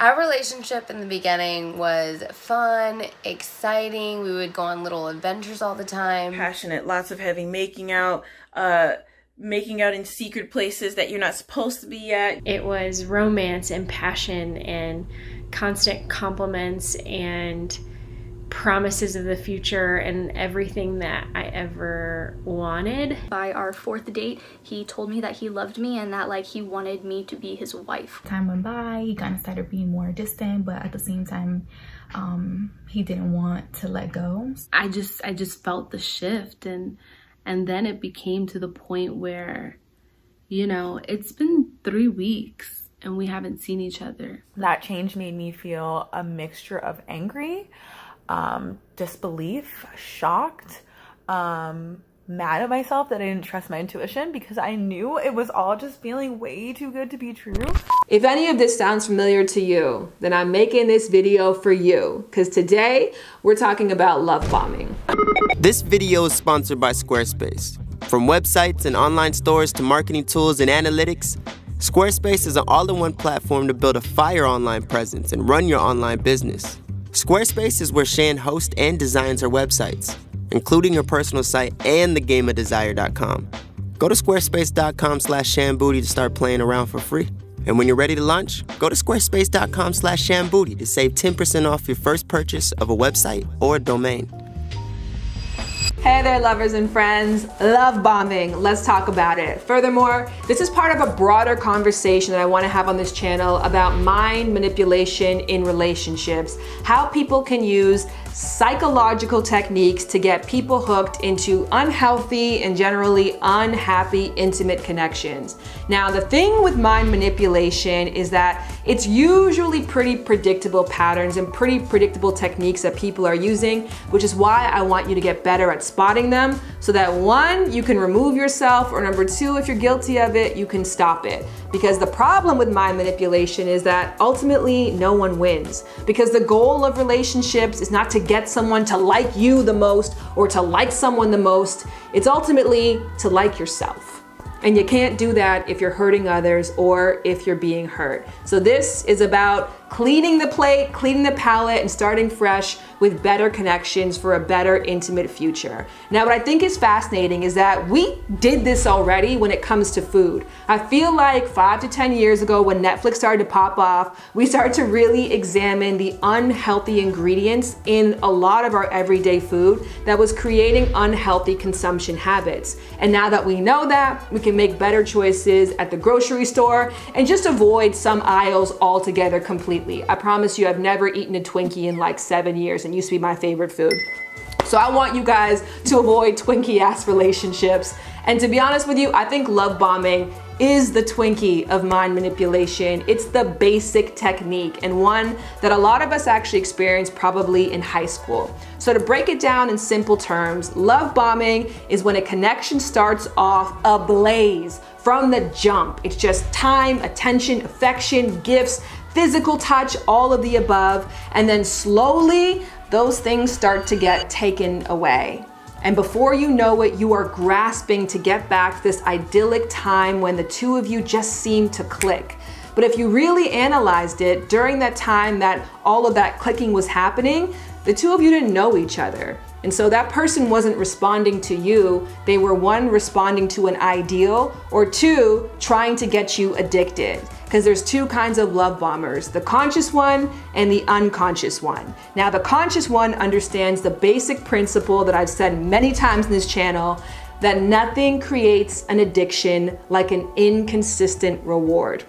Our relationship in the beginning was fun, exciting. We would go on little adventures all the time. Passionate, lots of heavy making out in secret places that you're not supposed to be at. It was romance and passion and constant compliments and promises of the future and everything that I ever wanted. By our fourth date, he told me that he loved me and that like he wanted me to be his wife. Time went by, he kind of started being more distant, but at the same time, he didn't want to let go. I just felt the shift, and then it became to the point where, you know, it's been 3 weeks and we haven't seen each other. That change made me feel a mixture of angry, disbelief, shocked, mad at myself that I didn't trust my intuition because I knew it was all just feeling way too good to be true. If any of this sounds familiar to you, then I'm making this video for you, because today we're talking about love bombing. This video is sponsored by Squarespace. From websites and online stores to marketing tools and analytics, Squarespace is an all-in-one platform to build a fire online presence and run your online business. Squarespace is where Shan hosts and designs her websites, including her personal site and thegameofdesire.com. Go to squarespace.com/ShanBooody to start playing around for free. And when you're ready to launch, go to squarespace.com/ShanBooody to save 10% off your first purchase of a website or a domain. Hey there, lovers and friends. Love bombing, let's talk about it. Furthermore, this is part of a broader conversation that I want to have on this channel about mind manipulation in relationships, how people can use psychological techniques to get people hooked into unhealthy and generally unhappy intimate connections. Now, the thing with mind manipulation is that it's usually pretty predictable patterns and pretty predictable techniques that people are using, which is why I want you to get better at spotting them so that, one, you can remove yourself, or number two, if you're guilty of it, you can stop it. Because the problem with mind manipulation is that ultimately no one wins, because the goal of relationships is not to get someone to like you the most or to like someone the most. It's ultimately to like yourself. And you can't do that if you're hurting others or if you're being hurt. So this is about cleaning the plate, cleaning the palate, and starting fresh with better connections for a better intimate future. Now, what I think is fascinating is that we did this already when it comes to food. I feel like 5 to 10 years ago when Netflix started to pop off, we started to really examine the unhealthy ingredients in a lot of our everyday food that was creating unhealthy consumption habits. And now that we know that, we can make better choices at the grocery store and just avoid some aisles altogether completely. I promise you, I've never eaten a Twinkie in like 7 years. It used to be my favorite food. So I want you guys to avoid Twinkie-ass relationships. And to be honest with you, I think love bombing is the Twinkie of mind manipulation. It's the basic technique, and one that a lot of us actually experienced probably in high school. So to break it down in simple terms, love bombing is when a connection starts off ablaze from the jump. It's just time, attention, affection, gifts, physical touch, all of the above, and then slowly those things start to get taken away. And before you know it, you are grasping to get back this idyllic time when the two of you just seem to click. But if you really analyzed it, during that time that all of that clicking was happening, the two of you didn't know each other. And so that person wasn't responding to you. They were, one, responding to an ideal, or two, trying to get you addicted. Because there's two kinds of love bombers, the conscious one and the unconscious one. Now, the conscious one understands the basic principle that I've said many times in this channel, that nothing creates an addiction like an inconsistent reward.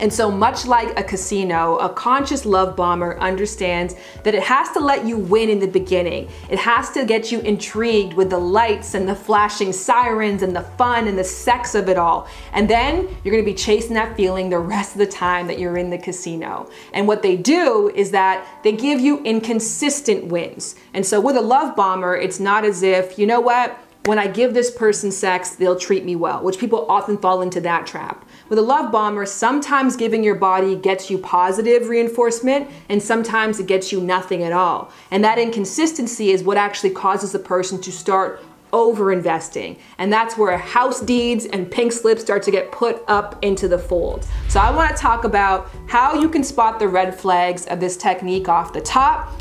And so much like a casino, a conscious love bomber understands that it has to let you win in the beginning. It has to get you intrigued with the lights and the flashing sirens and the fun and the sex of it all. And then you're gonna be chasing that feeling the rest of the time that you're in the casino. And what they do is that they give you inconsistent wins. And so with a love bomber, it's not as if, you know what, when I give this person sex, they'll treat me well, which people often fall into that trap. With a love bomber, sometimes giving your body gets you positive reinforcement, and sometimes it gets you nothing at all. And that inconsistency is what actually causes the person to start over-investing. And that's where house deeds and pink slips start to get put up into the fold. So I wanna talk about how you can spot the red flags of this technique off the top,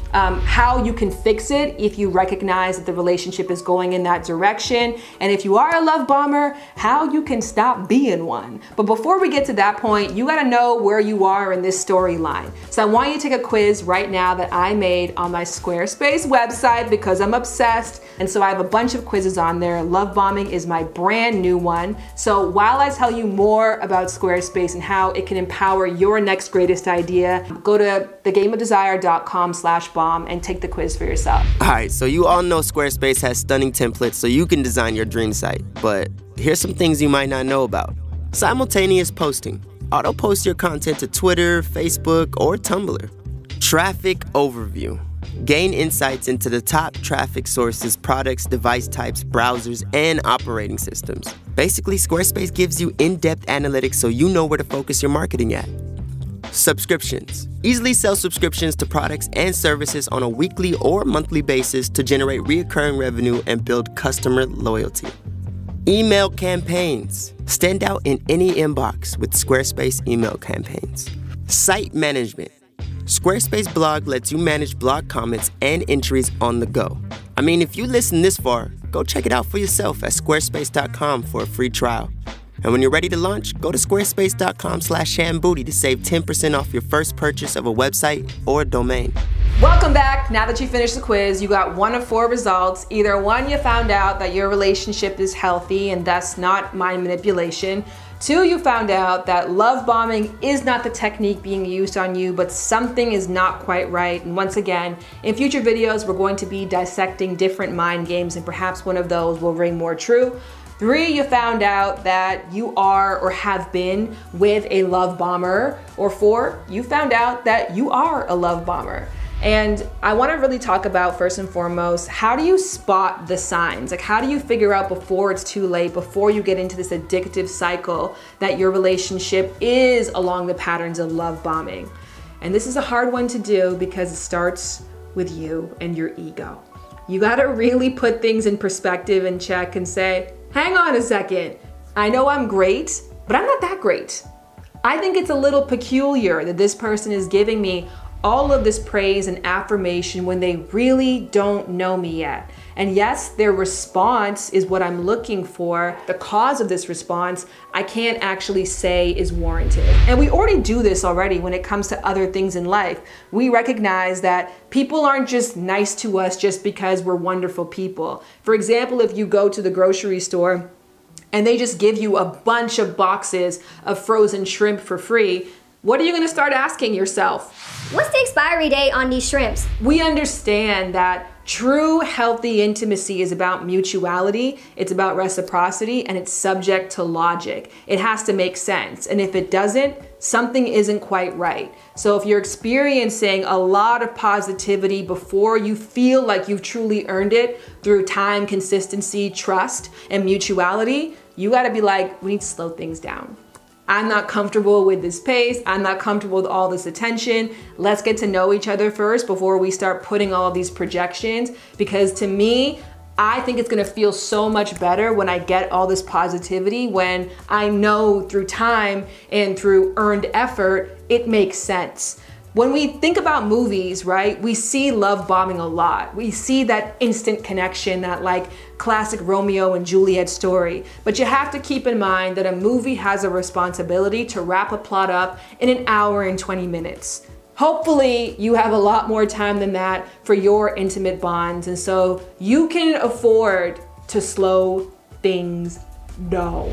how you can fix it if you recognize that the relationship is going in that direction, and if you are a love bomber, how you can stop being one. But before we get to that point, you gotta know where you are in this storyline. So I want you to take a quiz right now that I made on my Squarespace website because I'm obsessed, and so I have a bunch of quizzes on there. Love bombing is my brand new one. So while I tell you more about Squarespace and how it can empower your next greatest idea, go to thegameofdesire.com/bomb and take the quiz for yourself. All right, so you all know Squarespace has stunning templates so you can design your dream site, but here's some things you might not know about. Simultaneous posting. Auto post your content to Twitter, Facebook, or Tumblr. Traffic overview. Gain insights into the top traffic sources, products, device types, browsers, and operating systems. Basically, Squarespace gives you in-depth analytics so you know where to focus your marketing at. Subscriptions. Easily sell subscriptions to products and services on a weekly or monthly basis to generate recurring revenue and build customer loyalty. Email campaigns. Stand out in any inbox with Squarespace email campaigns. Site management. Squarespace blog lets you manage blog comments and entries on the go. I mean, if you listen this far, go check it out for yourself at squarespace.com for a free trial. And when you're ready to launch, go to squarespace.com/shanbooty to save 10% off your first purchase of a website or domain. Welcome back. Now that you finished the quiz, you got one of four results. Either one, you found out that your relationship is healthy and thus not mind manipulation. Two, you found out that love bombing is not the technique being used on you, but something is not quite right. And once again, in future videos, we're going to be dissecting different mind games, and perhaps one of those will ring more true. Three, you found out that you are or have been with a love bomber. Or four, you found out that you are a love bomber. And I want to really talk about, first and foremost, how do you spot the signs? Like, how do you figure out before it's too late, before you get into this addictive cycle, that your relationship is along the patterns of love bombing? And this is a hard one to do because it starts with you and your ego. You got to really put things in perspective and check and say, hang on a second, I know I'm great, but I'm not that great. I think it's a little peculiar that this person is giving me all of this praise and affirmation when they really don't know me yet. And yes, their response is what I'm looking for. The cause of this response, I can't actually say is warranted. And we already do this already when it comes to other things in life. We recognize that people aren't just nice to us just because we're wonderful people. For example, if you go to the grocery store and they just give you a bunch of boxes of frozen shrimp for free, what are you gonna start asking yourself? What's the expiry date on these shrimps? We understand that true healthy intimacy is about mutuality, it's about reciprocity, and it's subject to logic. It has to make sense, and if it doesn't, something isn't quite right. So if you're experiencing a lot of positivity before you feel like you've truly earned it through time, consistency, trust, and mutuality, you gotta be like, we need to slow things down. I'm not comfortable with this pace. I'm not comfortable with all this attention. Let's get to know each other first before we start putting all these projections. Because to me, I think it's gonna feel so much better when I get all this positivity, when I know through time and through earned effort, it makes sense. When we think about movies, right, we see love bombing a lot. We see that instant connection, that like classic Romeo and Juliet story. But you have to keep in mind that a movie has a responsibility to wrap a plot up in an hour and 20 minutes. Hopefully you have a lot more time than that for your intimate bonds. And so you can afford to slow things down.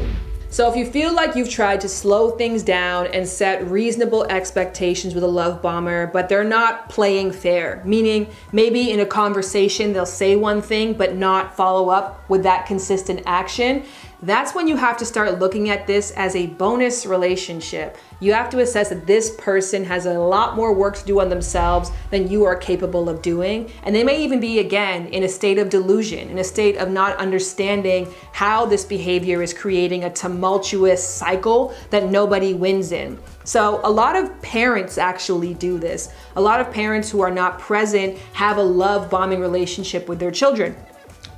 So if you feel like you've tried to slow things down and set reasonable expectations with a love bomber, but they're not playing fair, meaning maybe in a conversation they'll say one thing but not follow up with that consistent action, that's when you have to start looking at this as a bonus relationship. You have to assess that this person has a lot more work to do on themselves than you are capable of doing. And they may even be, again, in a state of delusion, in a state of not understanding how this behavior is creating a tumultuous cycle that nobody wins in. So a lot of parents actually do this. A lot of parents who are not present have a love bombing relationship with their children.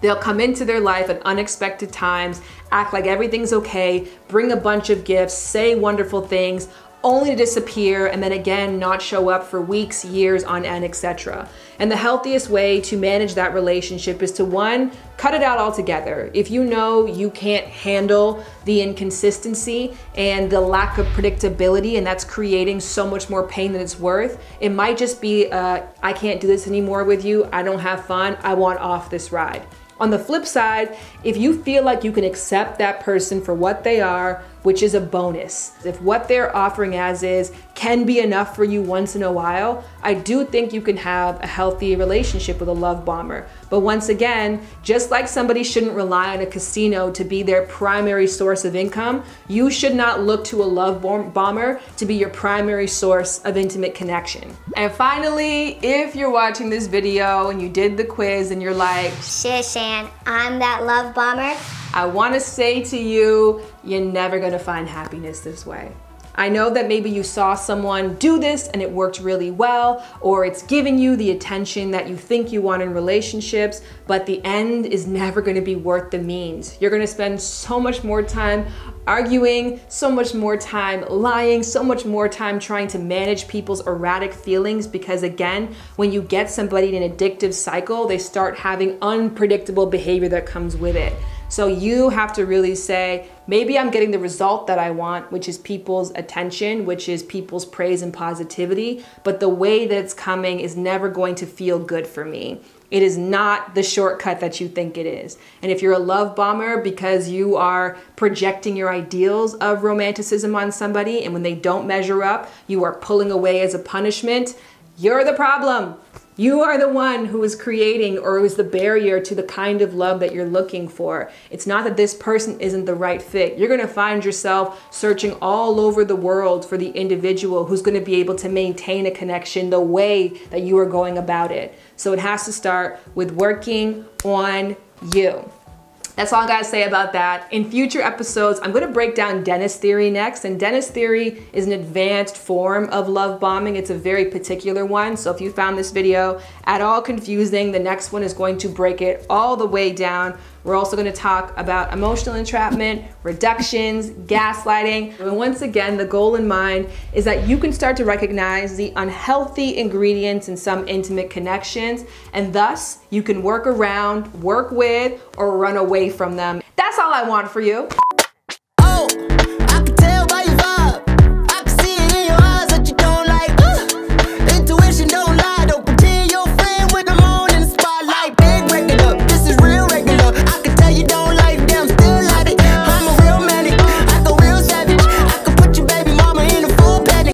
They'll come into their life at unexpected times, act like everything's okay, bring a bunch of gifts, say wonderful things, only to disappear and then again not show up for weeks, years on end, etc. And the healthiest way to manage that relationship is to, one, cut it out altogether. If you know you can't handle the inconsistency and the lack of predictability, and that's creating so much more pain than it's worth, it might just be, I can't do this anymore with you, I don't have fun, I want off this ride. On the flip side, if you feel like you can accept that person for what they are, which is a bonus, if what they're offering as is can be enough for you once in a while, I do think you can have a healthy relationship with a love bomber. But once again, just like somebody shouldn't rely on a casino to be their primary source of income, you should not look to a love bomber to be your primary source of intimate connection. And finally, if you're watching this video and you did the quiz and you're like, shit, Shan, I'm that love bomber, I want to say to you, you're never going to find happiness this way. I know that maybe you saw someone do this and it worked really well, or it's giving you the attention that you think you want in relationships, but the end is never going to be worth the means. You're going to spend so much more time arguing, so much more time lying, so much more time trying to manage people's erratic feelings, because again, when you get somebody in an addictive cycle, they start having unpredictable behavior that comes with it. So you have to really say, maybe I'm getting the result that I want, which is people's attention, which is people's praise and positivity, but the way that it's coming is never going to feel good for me. It is not the shortcut that you think it is. And if you're a love bomber because you are projecting your ideals of romanticism on somebody, and when they don't measure up, you are pulling away as a punishment, you're the problem. You are the one who is creating or is the barrier to the kind of love that you're looking for. It's not that this person isn't the right fit. You're gonna find yourself searching all over the world for the individual who's gonna be able to maintain a connection the way that you are going about it. So it has to start with working on you. That's all I gotta say about that. In future episodes, I'm gonna break down Dennis theory next, and Dennis theory is an advanced form of love bombing. It's a very particular one, so if you found this video at all confusing, the next one is going to break it all the way down. We're also gonna talk about emotional entrapment, reductions, gaslighting. And once again, the goal in mind is that you can start to recognize the unhealthy ingredients in some intimate connections, and thus you can work around, work with, or run away from them. That's all I want for you.